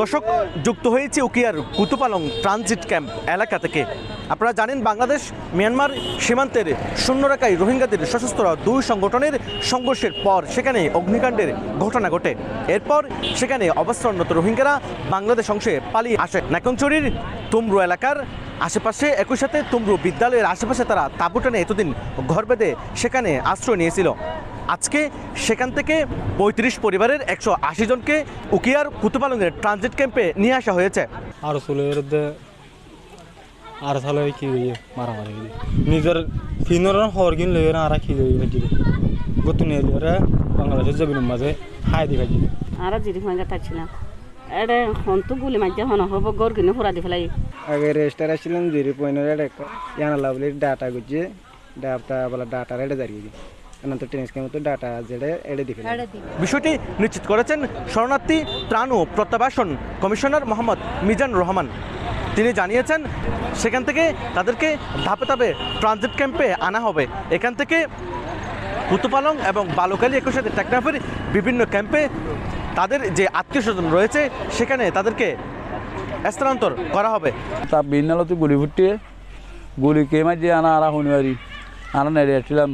দর্শক, যুক্ত হয়েছে উকিয়ার কুতুপালং ট্রানজিট ক্যাম্প এলাকা থেকে। আপনারা জানেন, বাংলাদেশ মিয়ানমার সীমান্তের শূন্যরেখায় রোহিঙ্গাদের সশস্ত্র দুই সংগঠনের সংঘর্ষের পর সেখানে অগ্নিকাণ্ডের ঘটনা ঘটে। এরপর সেখানে অবস্থানরত রোহিঙ্গারা বাংলাদেশ অংশে পালিয়ে আসে। নাকঞ্চুরির তুমরু এলাকার আশেপাশে, একই সাথে তুমরু বিদ্যালয়ের আশেপাশে তারা তাঁবুটানে এতদিন ঘর বেঁধে সেখানে আশ্রয় নিয়েছিল। আজকে সেখান থেকে ৩৫ পরিবারের ১৮০ জনকে উকিয়ার কুতুপালংয়ের ট্রানজিট ক্যাম্পে নিয়ে আসা হয়েছে। আর মারামারি নিজের হরগিন বাংলাদেশের জমিনের মাঝে হাই দেখা যায়। আর যদি থাকছিলাম এটা হন তো গুলি মাঝে হন হব গরগিনে ফোরা দিয়ে ফেলাই। আগে রেজিস্টার আসছিলাম জিরি পয়েন্ট জানালা বলে ডাটা গুজছে ডাটা বলা ডাটা রেটে দাঁড়িয়ে বিষয়টি নিশ্চিত করেছেন শরণার্থী ত্রাণ ও প্রত্যাবাসন কমিশনার মোহাম্মদ মিজানুর রহমান। তিনি জানিয়েছেন, সেখান থেকে তাদেরকে ধাপে ধাপে ট্রানজিট ক্যাম্পে আনা হবে। এখান থেকে কুতুপালং এবং বালুকালী, একই সাথে টেকনাফের বিভিন্ন ক্যাম্পে তাদের যে আত্মীয় স্বজন রয়েছে সেখানে তাদেরকে স্থানান্তর করা হবে। তা বিন্যালতে গুলি ফুটিয়ে গুলি কেমা যে আনা আনা হনুয়ারি আনা নেড়িয়েছিলাম।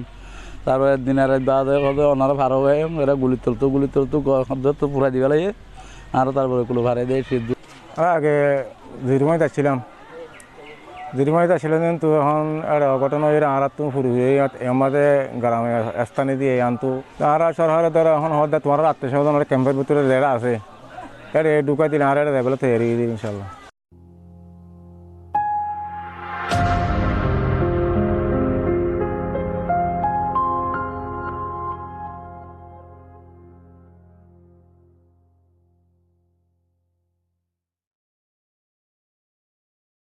তারপরে দিনের দাদা ওনারা ভাড়া হয়ে এরা গুলি তুলতো পুরা দিবে লাগে। আর তারপরে গুলো ভাড়া দিয়ে সিদ্ধু আগে জিরিমাইতে আসছিলাম কিন্তু এখন একটা অঘটন হয়ে আর তো ফুরি আমাদের গ্রামে স্থানে দিয়ে আনতো। আর সরকার দ্বারা এখন হঠাৎ তোমার আত্মীয় স্বজন ক্যাম্পের ভিতরে রেড়া আছে, এটা ঢুকাই দিলে আর এটা রেবেলাতে এড়িয়ে দিই ইনশাল্লাহ।